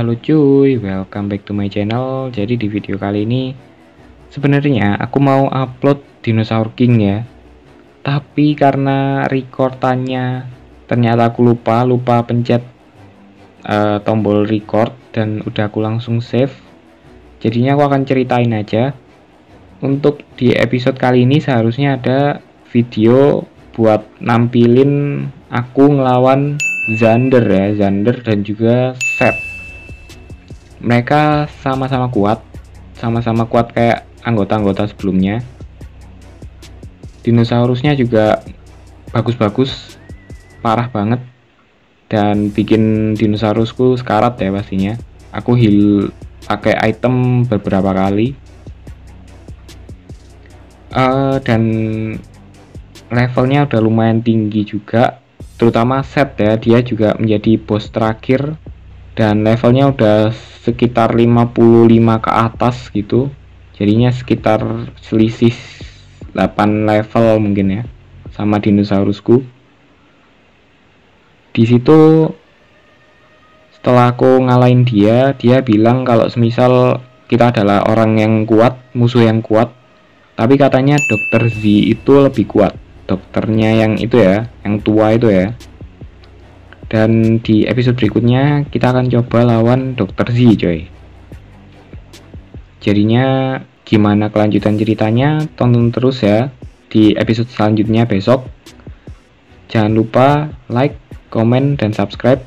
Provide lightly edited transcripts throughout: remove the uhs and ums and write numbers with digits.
halo cuy, welcome back to my channel. Jadi di video kali ini sebenarnya aku mau upload Dinosaur King ya, tapi karena recordannya ternyata aku lupa pencet tombol record dan udah aku langsung save. Jadinya aku akan ceritain aja. Untuk di episode kali ini seharusnya ada video buat nampilin aku ngelawan Zander ya, Zander dan juga Seth. Mereka sama-sama kuat kayak anggota-anggota sebelumnya. Dinosaurusnya juga bagus-bagus, parah banget, dan bikin dinosaurusku sekarat ya pastinya. Aku heal pakai item beberapa kali. Dan levelnya udah lumayan tinggi juga, terutama Seth ya, dia juga menjadi bos terakhir dan levelnya udah sekitar 55 ke atas gitu. Jadinya sekitar selisih 8 level mungkin ya sama dinosaurusku. Di situ setelah aku ngalahin dia, dia bilang kalau semisal kita adalah orang yang kuat, musuh yang kuat. Tapi katanya Dr. Z itu lebih kuat, dokternya yang itu ya, yang tua itu ya. Dan di episode berikutnya kita akan coba lawan Dr. Z coy. Jadinya gimana kelanjutan ceritanya, tonton terus ya di episode selanjutnya besok. Jangan lupa like, comment, dan subscribe.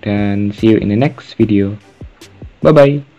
Dan see you in the next video. Bye bye.